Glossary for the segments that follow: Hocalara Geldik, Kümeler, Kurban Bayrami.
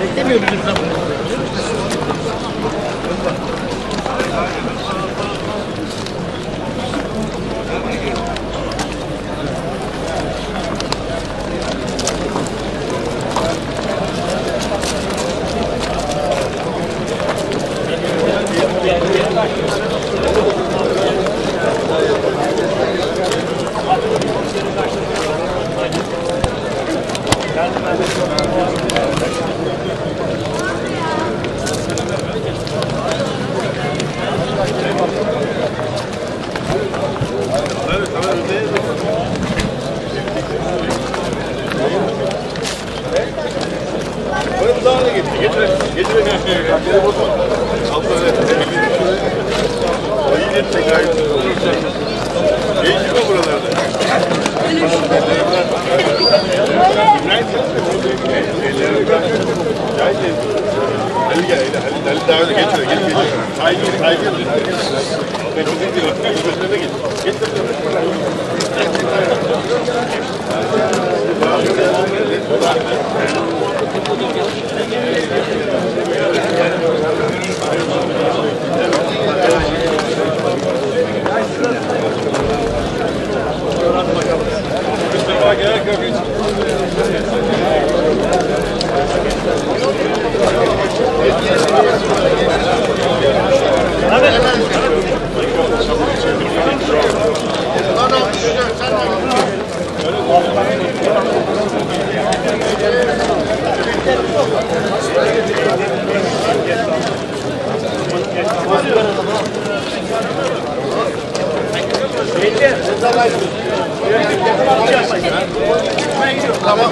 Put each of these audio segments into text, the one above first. Beklemiyor bizim zamanımızda. Haber gelmedi. Tamam,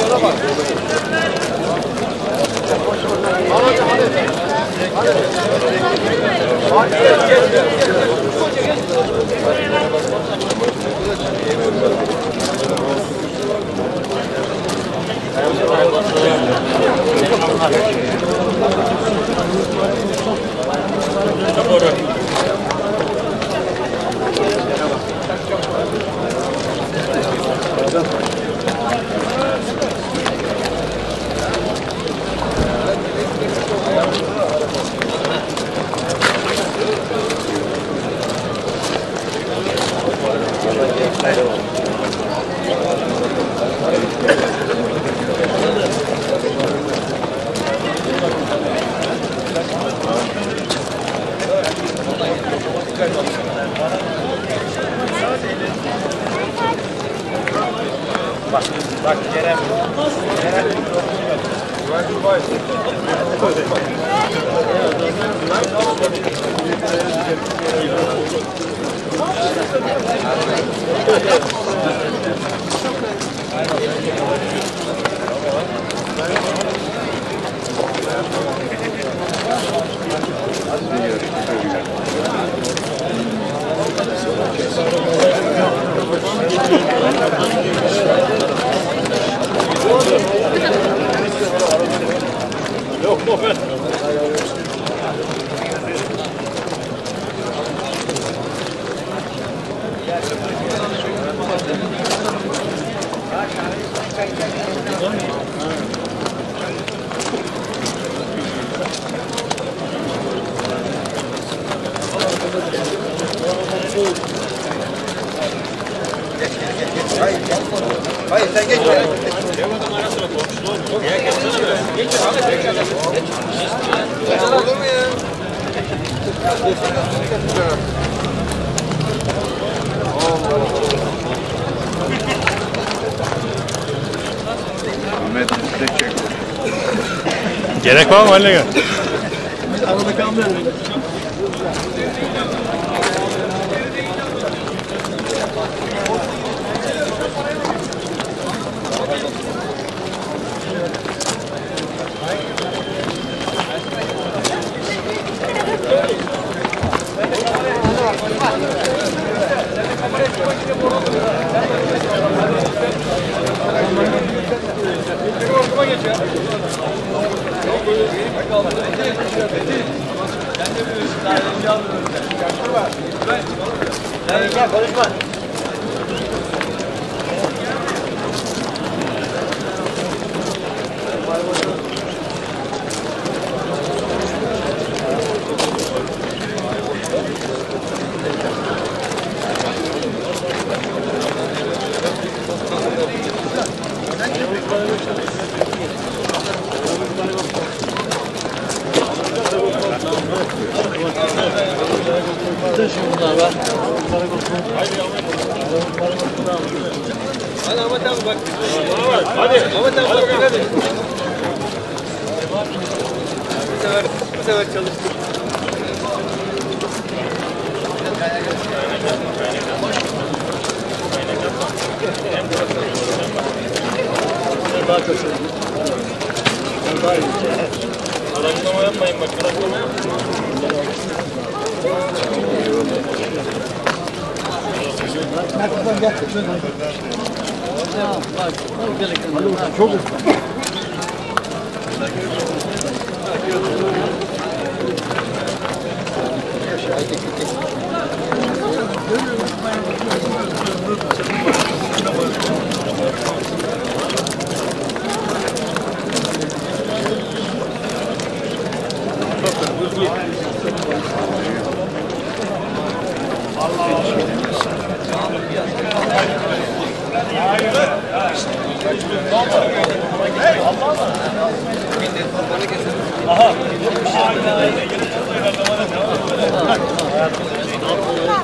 yola bak. Bak Kerem. Kerem Hayır sen geç. Devamdan ara sıra konuşulur. Ya geç. Geç abi tekrar. Geç. Olur mu ya? Ahmet bizi de çek. Gerek var mı haline gel? Arada kalmayalım. Gracias.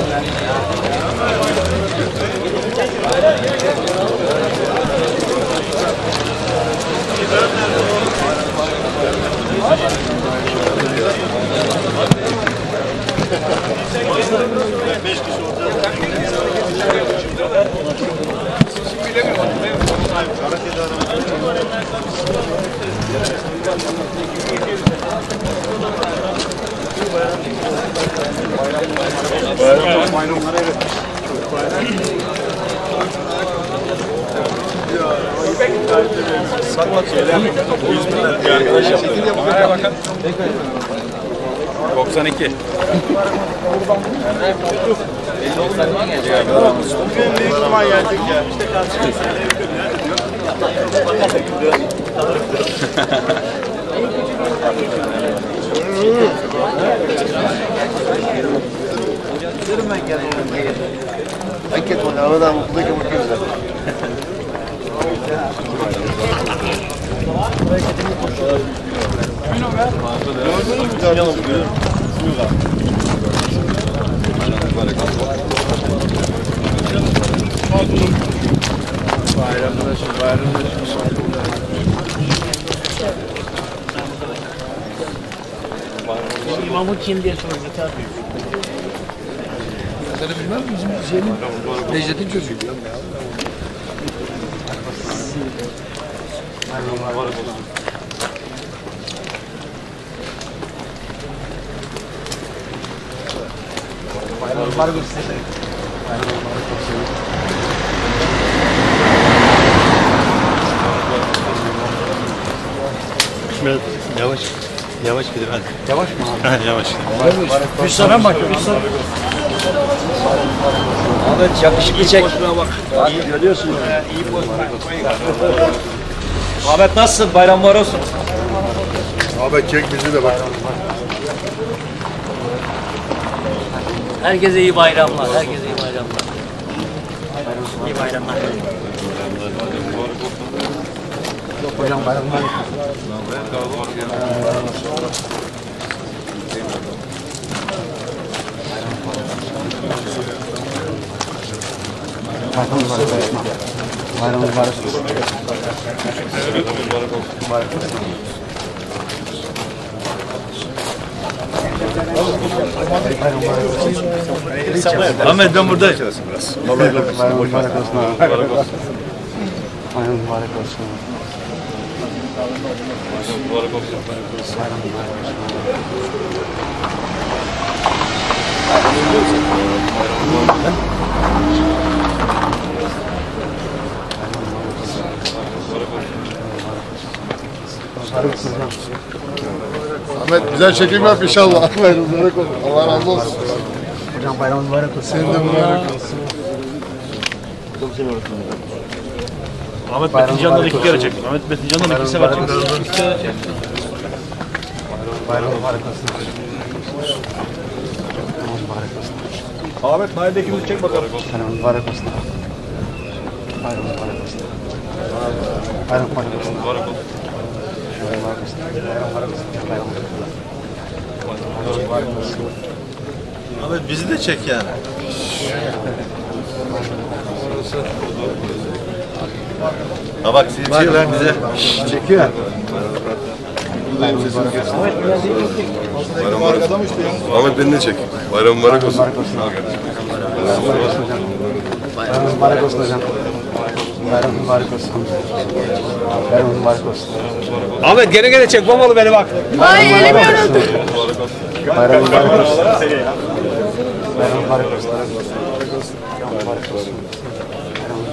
92. İmamı kim diye sorun yeter mi? Ben sana bilmem mi? Bizim Zeynep Necdet'in çocuğu. Bayram var mı size? Bayram var mı size? Biraz yavaş, yavaş gidelim hadi. Yavaş mı abi? Evet, yavaş. Üç sana mı bakıyor? Üç sana. Ahmet yakışıklı çek. İyi görüyorsunuz. İyi boş bırakmayın. Ahmet nasılsın? Bayram var olsun. Ahmet çek bizi de bak. Herkese iyi bayramlar. Herkese iyi bayramlar. İyi bayramlar. Hocam bayramlar. Bayram mübarek olsun. Bayram mübarek olsun. Ahmet ben buradayım. Bayram mübarek olsun. Bayram mübarek olsun. Bayram mübarek olsun. Bayram Ahmet güzel çekim yap inşallah. Bayram mübarek olsun. Allah razı olsun. Hocam bayram mübarek olsun. Senin de mübarek olsun. Çok güzel olsun. Ahmet Metincan'dan iki kere çektim. Ahmet Metincan'dan iki sefer çektim. Bayram mübarek olsun. Ahmet Nail'dekimizi çek bakalım. Bayram mübarek olsun. Bayram mübarek olsun. Bayram mübarek olsun. Bayram mübarek olsun. Bayram mübarek olsun. Ahmet bizi de çek yani. Ha bak seyirciye ver bize. Çekiyor. Ahmet beni de çek. Bayram mübarek olsun. Bayram mübarek olsun hocam. Bayram mübarek olsun. Bayram mübarek olsun. Ahmet gene çek. Babalı beni bak. Ay elim yoruldu. Bayram mübarek olsun. Bayram mübarek olsun. Bayram mübarek olsun.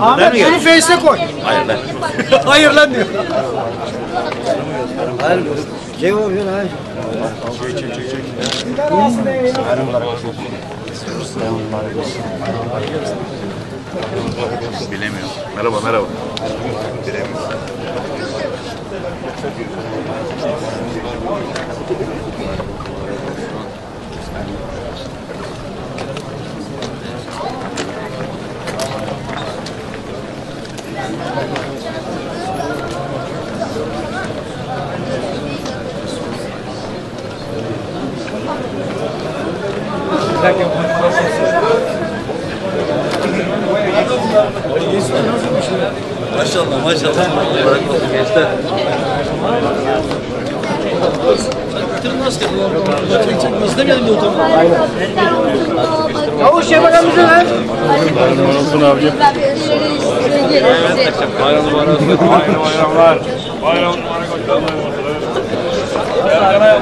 Ahmet şunu face'e koy. Hayır lan. Hayır lan diyor. Hayır. Çek oğlum şunu hayır. Çek. Bayram mübarek olsun. Bilemiyorum. Merhaba. Bilemiyorum. Maşallah maşallah. Gençler. Kavuş yapakamızı ver. Bayram olsun abi. Bayram bayramlar. Bayram bayramlar.